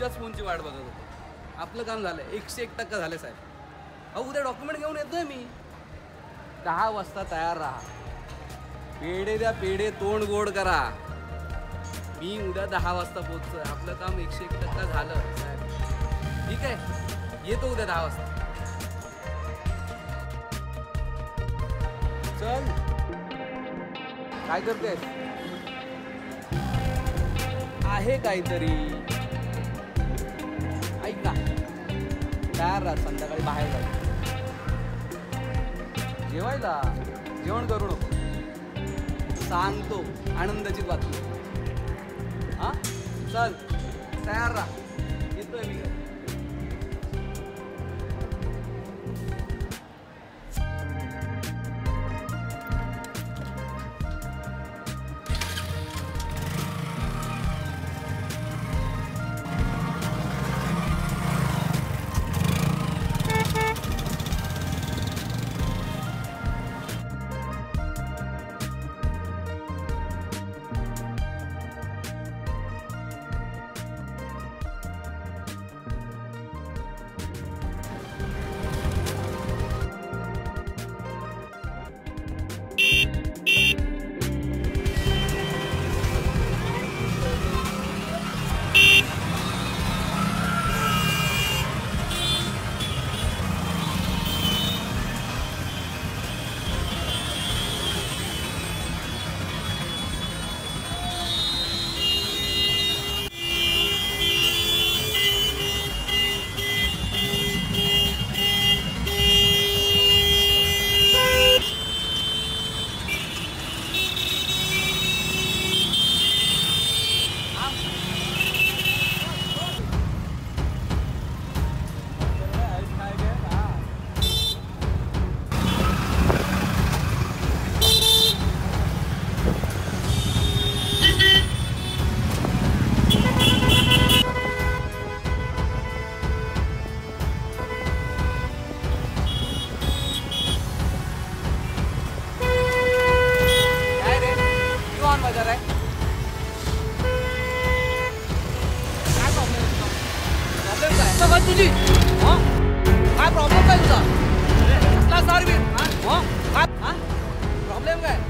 तुझ्याच फोनची वाट बघत होतो. आपलं काम झालं 101% झालं साहेब. अहो उद्या डॉक्युमेंट घेऊन येतोय मी. 10 वाजता तयार राहा. पेढे द्या पेढे तोंड गोड करा. मी उद्या 10 वाजता पोहोचतोय. आपलं काम 101% झालं साहेब. ठीक आहे येतो उद्या 10 वाजता. चल काय करतेस? आहे काहीतरी ऐक ना. तयार राहा संध्याकाळी बाहेर जाऊ जेवायला. जेवण करू नको. सांगतो आनंदाची बातमी. हां चल तयार राहा. येतोय मी. Problem काय?